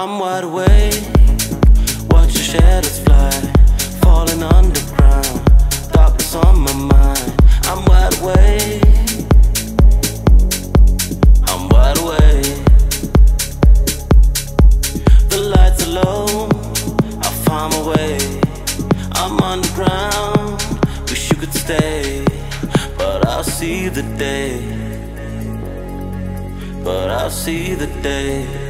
I'm wide awake, watch your shadows fly, falling underground, darkness on my mind. I'm wide awake, I'm wide awake. The lights are low, I find my way. I'm underground, wish you could stay, but I'll see the day, but I'll see the day.